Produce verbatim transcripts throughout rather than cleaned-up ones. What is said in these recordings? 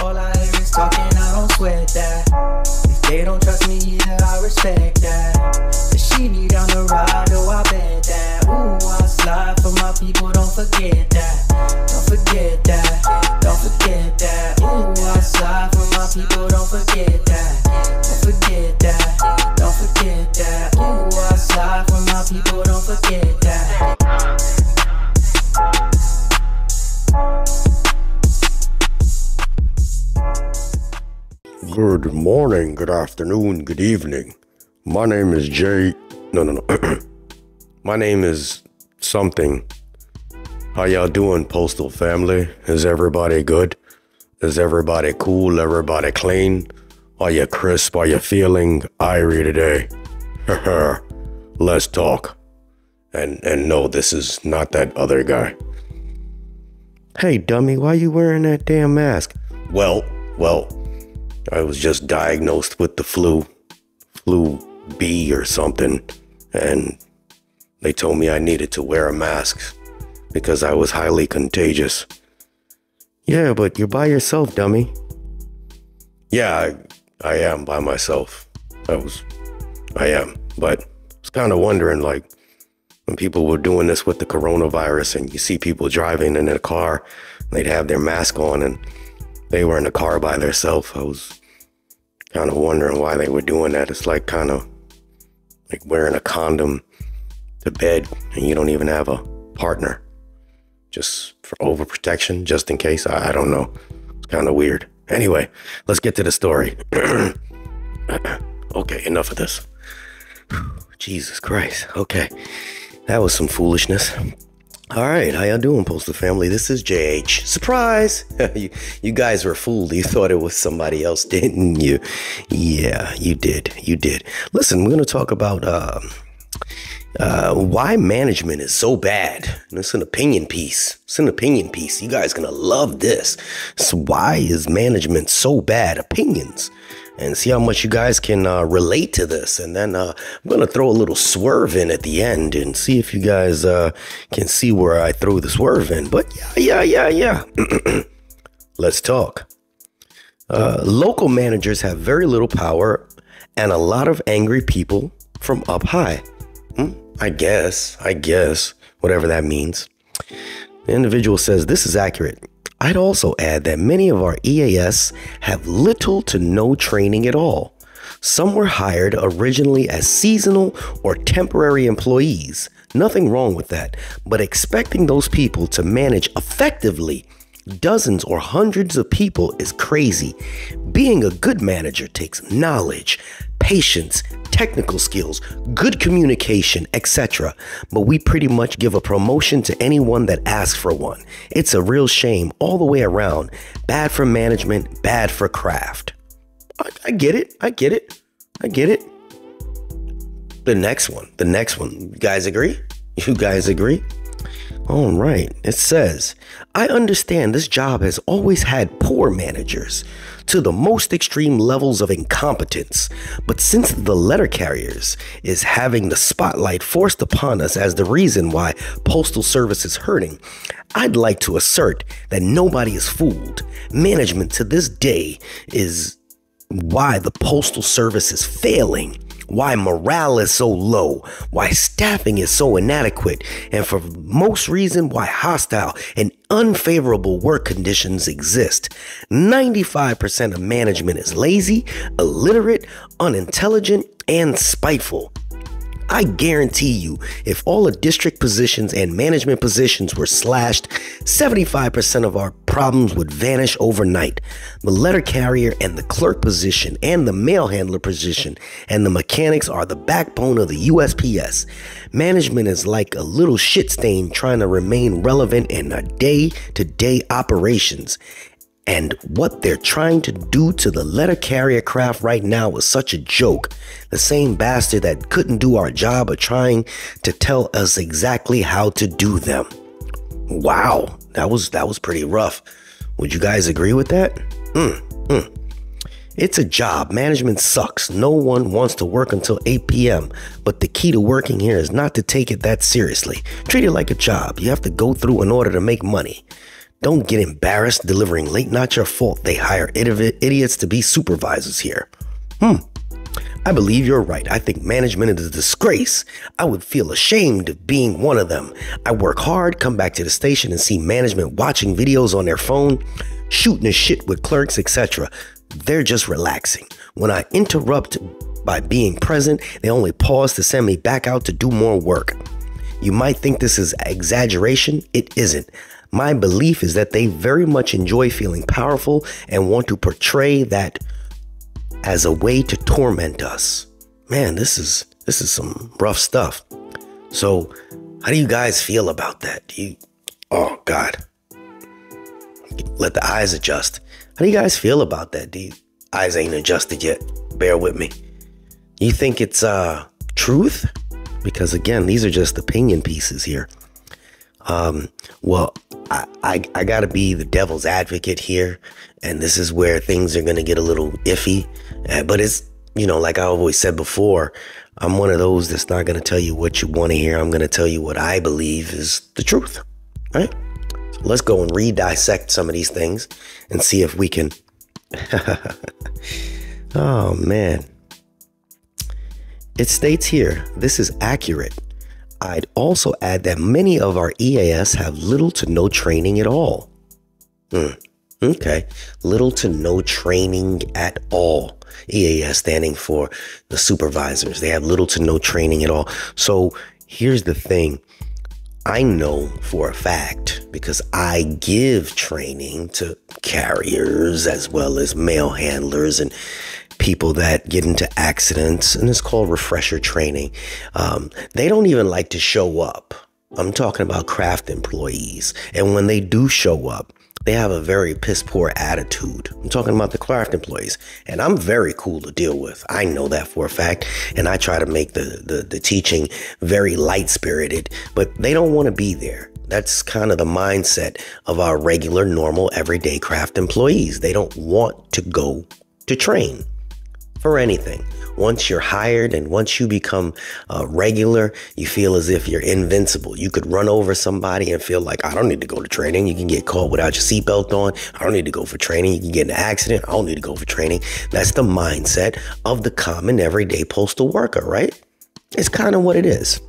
All I hear is talking, I don't sweat that. If they don't trust me either, I respect that. But she be down the ride, oh I bet that. Ooh, I slide for my people, don't forget that. Don't forget that, don't forget that. Ooh, I slide for my people, don't forget that. Don't forget that, don't forget that. Ooh, I slide for my people, don't forget that. Good morning, good afternoon, good evening. My name is Jay. No, no, no. My name is something. How y'all doing, Postal family? Is everybody good? Is everybody cool? Everybody clean? Are you crisp? Are you feeling irie today? Let's talk. And and no, this is not that other guy. Hey, dummy, why you wearing that damn mask? Well, well. I was just diagnosed with the flu, flu B or something, and they told me I needed to wear a mask because I was highly contagious. Yeah, but you're by yourself, dummy. Yeah, I, I am by myself. I was, I am, but I was kind of wondering, like, when people were doing this with the coronavirus and you see people driving in a car, they'd have their mask on and they were in the car by themselves. I was kind of wondering why they were doing that. It's like kind of like wearing a condom to bed and you don't even have a partner. Just for overprotection, just in case. I, I don't know. It's kind of weird. Anyway, let's get to the story. Okay, enough of this. Jesus Christ. Okay, that was some foolishness. All right, how y'all doing, Postal family? This is J H. Surprise! you, you guys were fooled. You thought it was somebody else, didn't you? Yeah, you did. You did. Listen, we're going to talk about uh, uh, why management is so bad. And it's an opinion piece. It's an opinion piece. You guys are going to love this. So why is management so bad? Opinions. And see how much you guys can uh, relate to this. And then uh, I'm going to throw a little swerve in at the end and see if you guys uh, can see where I throw the swerve in. But yeah, yeah, yeah, yeah. Let's talk. Uh, local managers have very little power and a lot of angry people from up high. Hmm? I guess, I guess, whatever that means. The individual says this is accurate. I'd also add that many of our E A S have little to no training at all. Some were hired originally as seasonal or temporary employees. Nothing wrong with that, but expecting those people to manage effectively dozens or hundreds of people is crazy. Being a good manager takes knowledge, patience, technical skills, good communication, et cetera. But we pretty much give a promotion to anyone that asks for one. It's a real shame all the way around. Bad for management, bad for craft. I, I get it. I get it. I get it. The next one. The next one. You guys agree? You guys agree? All right. It says, I understand this job has always had poor managers to the most extreme levels of incompetence. But since the letter carriers is having the spotlight forced upon us as the reason why postal service is hurting, I'd like to assert that nobody is fooled. Management to this day is why the postal service is failing. Why morale is so low, why staffing is so inadequate, and for most reason, why hostile and unfavorable work conditions exist. ninety-five percent of management is lazy, illiterate, unintelligent, and spiteful. I guarantee you, if all the district positions and management positions were slashed, seventy-five percent of our problems would vanish overnight. The letter carrier and the clerk position and the mail handler position and the mechanics are the backbone of the U S P S. Management is like a little shit stain trying to remain relevant in our day-to-day operations. And what they're trying to do to the letter carrier craft right now is such a joke. The same bastard that couldn't do our job are trying to tell us exactly how to do them. Wow, that was that was pretty rough. Would you guys agree with that? Mm, mm. It's a job. Management sucks. No one wants to work until eight P M But the key to working here is not to take it that seriously. Treat it like a job. You have to go through in order to make money. Don't get embarrassed delivering late, not your fault. They hire idiots to be supervisors here. Hmm. I believe you're right. I think management is a disgrace. I would feel ashamed of being one of them. I work hard, come back to the station and see management watching videos on their phone, shooting the shit with clerks, et cetera. They're just relaxing. When I interrupt by being present, they only pause to send me back out to do more work. You might think this is exaggeration. It isn't. My belief is that they very much enjoy feeling powerful and want to portray that as a way to torment us. Man, this is this is some rough stuff. So, how do you guys feel about that? Do you, oh God, let the eyes adjust. How do you guys feel about that? The eyes ain't adjusted yet. Bear with me. You think it's uh truth? Because again, these are just opinion pieces here. Um, well, I, I, I gotta be the devil's advocate here. And this is where things are gonna get a little iffy, uh, but it's, you know, like I always said before, I'm one of those that's not gonna tell you what you wanna hear. I'm gonna tell you what I believe is the truth, right? So let's go and re-dissect some of these things and see if we can, oh man. It states here, this is accurate. I'd also add that many of our E A S have little to no training at all. Hmm. Okay. Little to no training at all. E A S standing for the supervisors. They have little to no training at all. So here's the thing. I know for a fact, because I give training to carriers as well as mail handlers and people that get into accidents, and it's called refresher training. Um, they don't even like to show up. I'm talking about craft employees. And when they do show up, they have a very piss poor attitude. I'm talking about the craft employees, and I'm very cool to deal with. I know that for a fact. And I try to make the, the, the teaching very light spirited, but they don't want to be there. That's kind of the mindset of our regular, normal, everyday craft employees. They don't want to go to train for anything. Once you're hired and once you become uh, regular, you feel as if you're invincible. You could run over somebody and feel like, I don't need to go to training. You can get caught without your seatbelt on. I don't need to go for training. You can get in an accident. I don't need to go for training. That's the mindset of the common everyday postal worker, right? It's kind of what it is.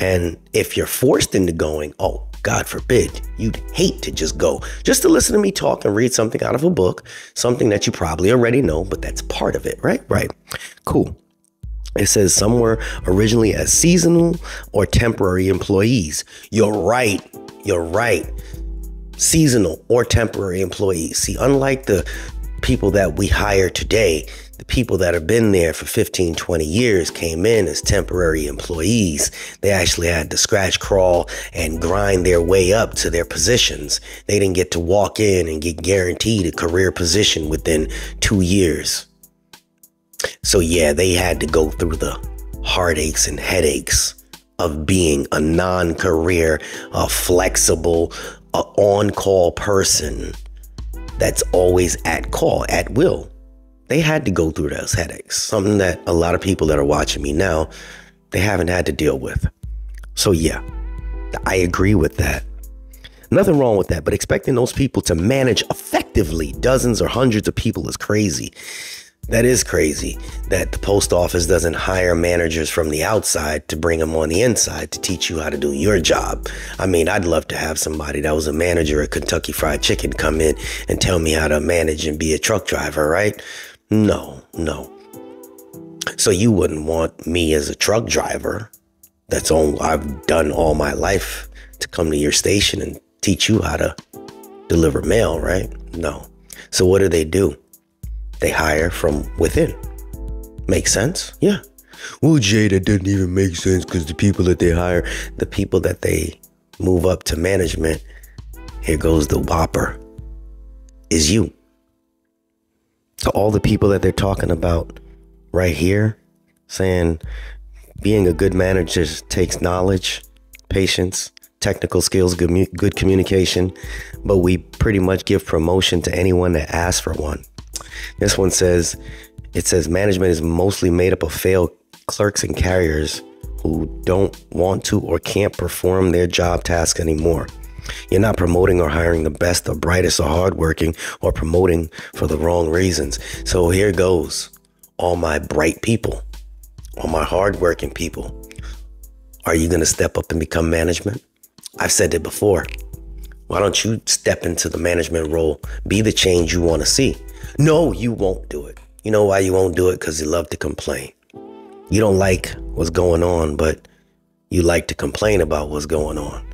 And if you're forced into going, oh, God forbid, you'd hate to just go, just to listen to me talk and read something out of a book, something that you probably already know, but that's part of it, right? Right. Cool. It says some were originally as seasonal or temporary employees. You're right. You're right. Seasonal or temporary employees. See, unlike the people that we hire today, the people that have been there for fifteen, twenty years came in as temporary employees. They actually had to scratch, crawl, and grind their way up to their positions. They didn't get to walk in and get guaranteed a career position within two years. So yeah, they had to go through the heartaches and headaches of being a non-career, a flexible, a on-call person that's always at call, at will. They had to go through those headaches, something that a lot of people that are watching me now, they haven't had to deal with. So yeah, I agree with that. Nothing wrong with that, but expecting those people to manage effectively dozens or hundreds of people is crazy. That is crazy that the post office doesn't hire managers from the outside to bring them on the inside to teach you how to do your job. I mean, I'd love to have somebody that was a manager at Kentucky Fried Chicken come in and tell me how to manage and be a truck driver, right? No, no. So you wouldn't want me as a truck driver that's all I've done all my life to come to your station and teach you how to deliver mail, right? No. So what do they do? They hire from within. Makes sense? Yeah. Well, Jay, that doesn't even make sense because the people that they hire, the people that they move up to management, here goes the whopper, is you. To all the people that they're talking about right here, saying being a good manager takes knowledge, patience, technical skills, good, good communication, but we pretty much give promotion to anyone that asks for one. This one says, it says management is mostly made up of failed clerks and carriers who don't want to or can't perform their job task anymore. You're not promoting or hiring the best, the brightest, or hardworking, or promoting for the wrong reasons. So here goes. All my bright people, all my hardworking people, are you going to step up and become management? I've said it before. Why don't you step into the management role? Be the change you want to see. No, you won't do it. You know why you won't do it? Because you love to complain. You don't like what's going on, but you like to complain about what's going on.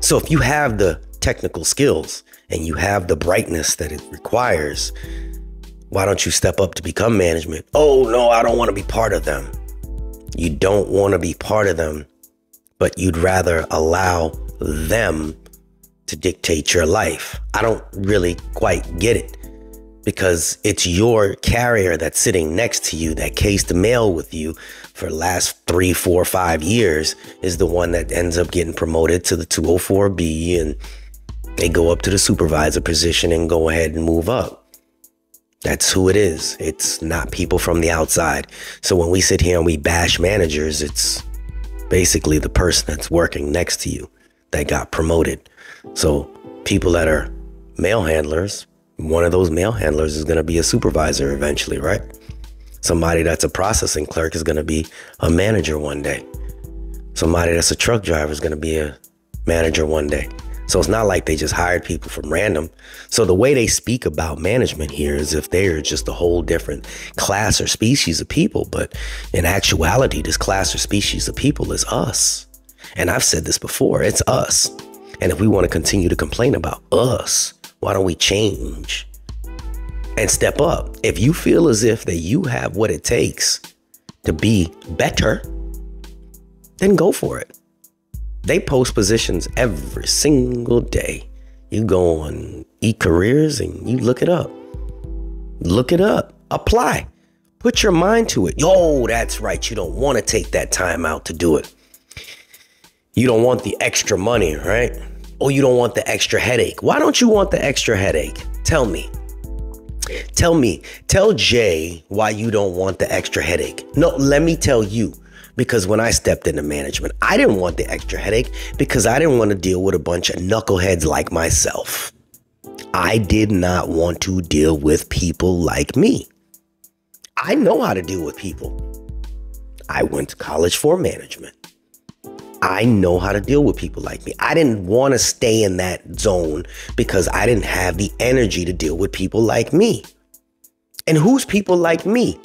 So if you have the technical skills and you have the brightness that it requires, why don't you step up to become management? Oh, no, I don't want to be part of them. You don't want to be part of them, but you'd rather allow them to dictate your life. I don't really quite get it, because it's your carrier that's sitting next to you, that cased the mail with you for the last three, four, five years, is the one that ends up getting promoted to the two oh four B, and they go up to the supervisor position and go ahead and move up. That's who it is. It's not people from the outside. So when we sit here and we bash managers, it's basically the person that's working next to you that got promoted. So people that are mail handlers, one of those mail handlers is going to be a supervisor eventually, right? Somebody that's a processing clerk is going to be a manager one day. Somebody that's a truck driver is going to be a manager one day. So it's not like they just hired people from random. So the way they speak about management here is if they're just a whole different class or species of people. But in actuality, this class or species of people is us. And I've said this before, it's us. And if we want to continue to complain about us, why don't we change and step up? If you feel as if that you have what it takes to be better, then go for it. They post positions every single day. You go on eCareers and you look it up. Look it up. Apply. Put your mind to it. Yo, that's right. You don't want to take that time out to do it. You don't want the extra money, right? Oh, you don't want the extra headache. Why don't you want the extra headache? Tell me. Tell me. Tell Jay why you don't want the extra headache. No, let me tell you. Because when I stepped into management, I didn't want the extra headache because I didn't want to deal with a bunch of knuckleheads like myself. I did not want to deal with people like me. I know how to deal with people. I went to college for management. I know how to deal with people like me. I didn't want to stay in that zone because I didn't have the energy to deal with people like me. And who's people like me?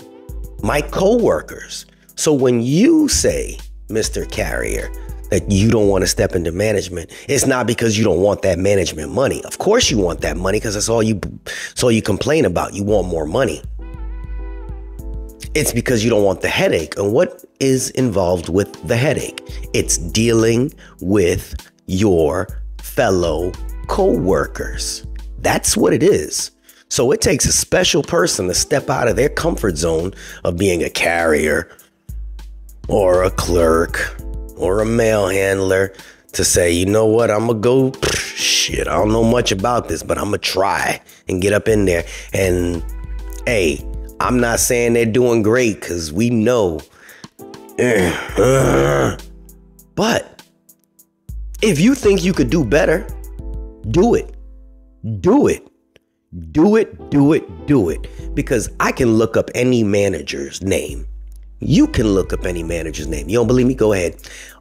My coworkers. So when you say, Mister Carrier, that you don't want to step into management, it's not because you don't want that management money. Of course you want that money because that's all you, that's all you complain about. You want more money. It's because you don't want the headache. And what is involved with the headache? It's dealing with your fellow coworkers. That's what it is. So it takes a special person to step out of their comfort zone of being a carrier or a clerk or a mail handler to say, you know what, I'm going to go, pff, shit, I don't know much about this, but I'm going to try and get up in there. And hey, I'm not saying they're doing great because we know. But if you think you could do better, do it. Do it. Do it. Do it. Do it. Because I can look up any manager's name. You can look up any manager's name. You don't believe me? Go ahead.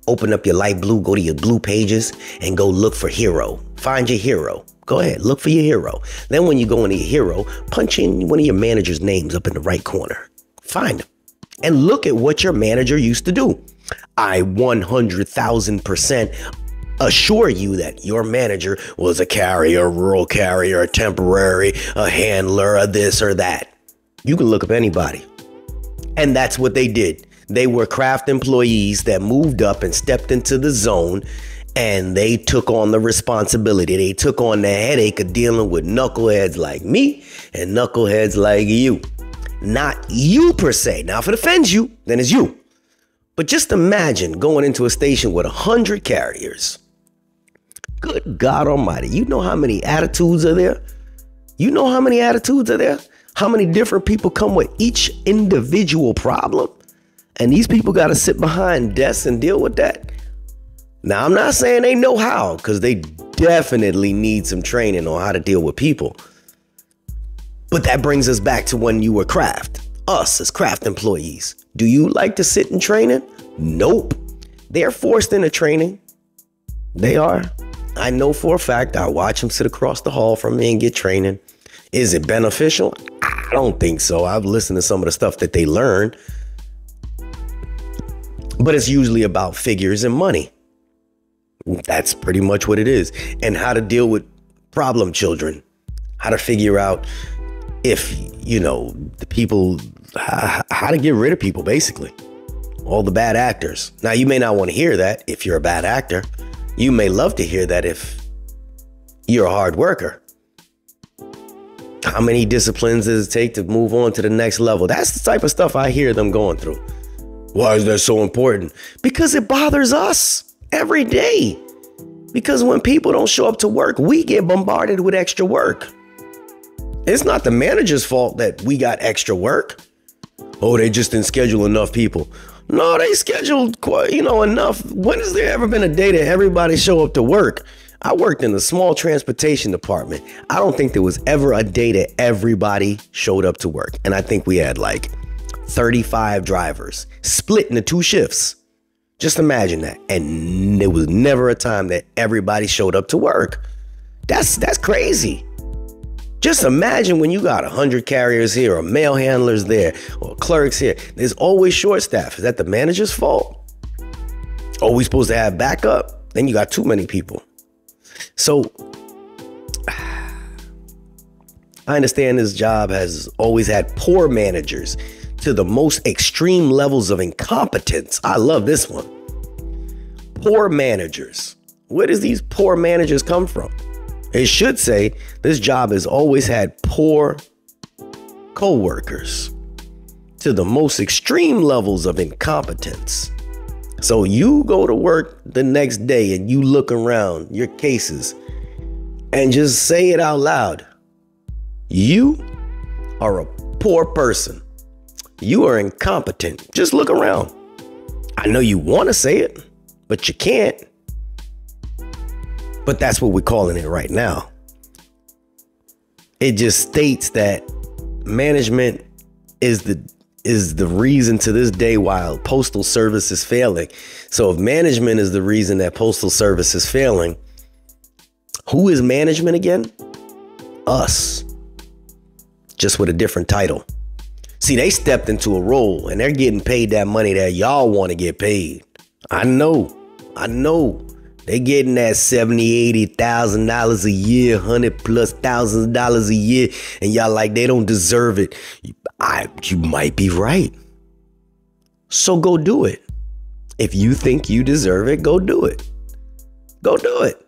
Open up your light blue. Go to your blue pages and go look for hero. Find your hero. Go ahead. Look for your hero. Then when you go into your hero, punch in one of your manager's names up in the right corner. Find them and look at what your manager used to do. I one hundred thousand percent assure you that your manager was a carrier, rural carrier, a temporary, a handler, a this or that. You can look up anybody. And that's what they did. They were craft employees that moved up and stepped into the zone, and they took on the responsibility. They took on the headache of dealing with knuckleheads like me and knuckleheads like you. Not you per se. Now, if it offends you, then it's you. But just imagine going into a station with one hundred carriers. Good God Almighty. You know how many attitudes are there? You know how many attitudes are there? How many different people come with each individual problem? And these people got to sit behind desks and deal with that. Now, I'm not saying they know how, because they definitely need some training on how to deal with people. But that brings us back to when you were craft, us as craft employees. Do you like to sit in training? Nope. They're forced into training. They are. I know for a fact, I watch them sit across the hall from me and get training. Is it beneficial? I don't think so. I've listened to some of the stuff that they learn, but it's usually about figures and money. That's pretty much what it is. And how to deal with problem children, how to figure out if, you know, the people, how to get rid of people, basically. All the bad actors. Now, you may not want to hear that if you're a bad actor. You may love to hear that if you're a hard worker. How many disciplines does it take to move on to the next level? That's the type of stuff I hear them going through. Why is that so important? Because it bothers us every day. Because when people don't show up to work, we get bombarded with extra work. It's not the manager's fault that we got extra work. Oh, they just didn't schedule enough people. No, they scheduled quite, you know, enough. When has there ever been a day that everybody show up to work? I worked in the small transportation department. I don't think there was ever a day that everybody showed up to work. And I think we had like thirty-five drivers split into two shifts. Just imagine that. And there was never a time that everybody showed up to work. That's that's crazy. Just imagine when you got one hundred carriers here or mail handlers there or clerks here. There's always short staff. Is that the manager's fault? Are we supposed to have backup? Then you got too many people. So I understand this job has always had poor managers to the most extreme levels of incompetence. I love this one. Poor managers. Where does these poor managers come from? It should say this job has always had poor co-workers to the most extreme levels of incompetence. So you go to work the next day and you look around your cases and just say it out loud. You are a poor person. You are incompetent. Just look around. I know you want to say it, but you can't. But that's what we're calling it right now. It just states that management is the is the reason to this day why postal service is failing. So if management is the reason that postal service is failing, who is management again? Us. Just with a different title. See, they stepped into a role and they're getting paid that money that y'all want to get paid. I know. I know. They getting that seventy, eighty thousand dollars a year, hundred plus thousands of dollars a year, and y'all like they don't deserve it. I, you might be right. So go do it. If you think you deserve it, go do it. Go do it.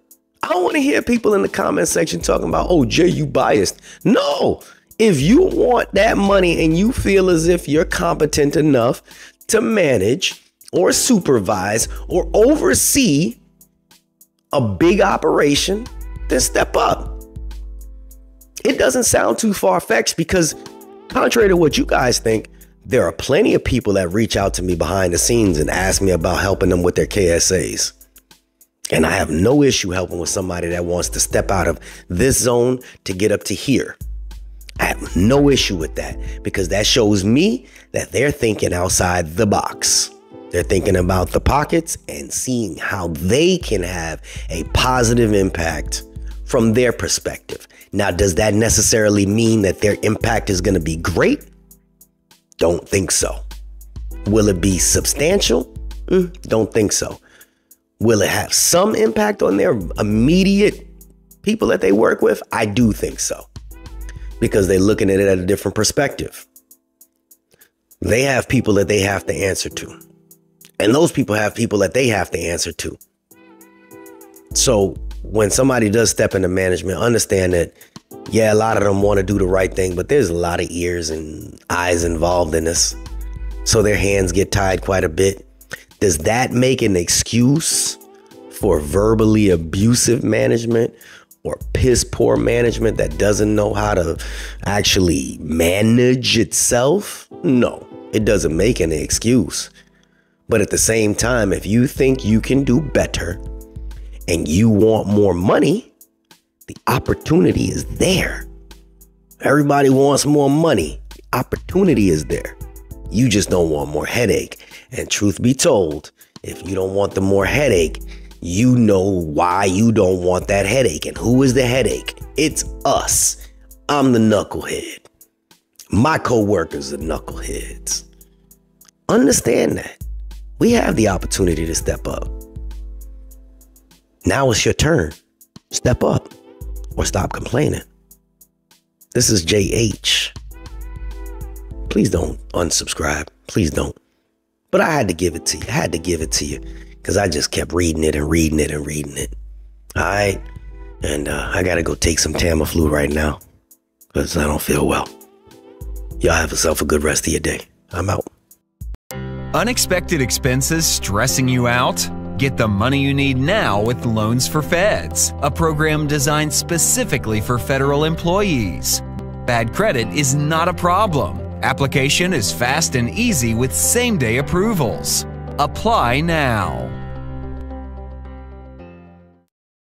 I don't want to hear people in the comment section talking about, oh, Jay, you biased. No, if you want that money and you feel as if you're competent enough to manage or supervise or oversee a big operation, then step up. It doesn't sound too far-fetched because contrary to what you guys think, there are plenty of people that reach out to me behind the scenes and ask me about helping them with their K S As. And I have no issue helping with somebody that wants to step out of this zone to get up to here. I have no issue with that because that shows me that they're thinking outside the box. They're thinking about the pockets and seeing how they can have a positive impact from their perspective. Now, does that necessarily mean that their impact is going to be great? Don't think so. Will it be substantial? Mm, don't think so. Will it have some impact on their immediate people that they work with? I do think so, because they're looking at it at a different perspective. They have people that they have to answer to. And those people have people that they have to answer to. So when somebody does step into management, understand that, yeah, a lot of them want to do the right thing, but there's a lot of ears and eyes involved in this. So their hands get tied quite a bit. Does that make an excuse for verbally abusive management or piss poor management that doesn't know how to actually manage itself? No, it doesn't make any excuse. But at the same time, if you think you can do better and you want more money, the opportunity is there. Everybody wants more money. The opportunity is there. You just don't want more headache. And truth be told, if you don't want the more headache, you know why you don't want that headache. And who is the headache? It's us. I'm the knucklehead. My coworkers are knuckleheads. Understand that. We have the opportunity to step up. Now it's your turn. Step up or stop complaining. This is J H. Please don't unsubscribe. Please don't. But I had to give it to you. I had to give it to you because I just kept reading it and reading it and reading it. All right. And uh, I got to go take some Tamiflu right now because I don't feel well. Y'all have yourself a good rest of your day. I'm out. Unexpected expenses stressing you out? Get the money you need now with Loans for Feds, a program designed specifically for federal employees. Bad credit is not a problem. Application is fast and easy with same-day approvals. Apply now.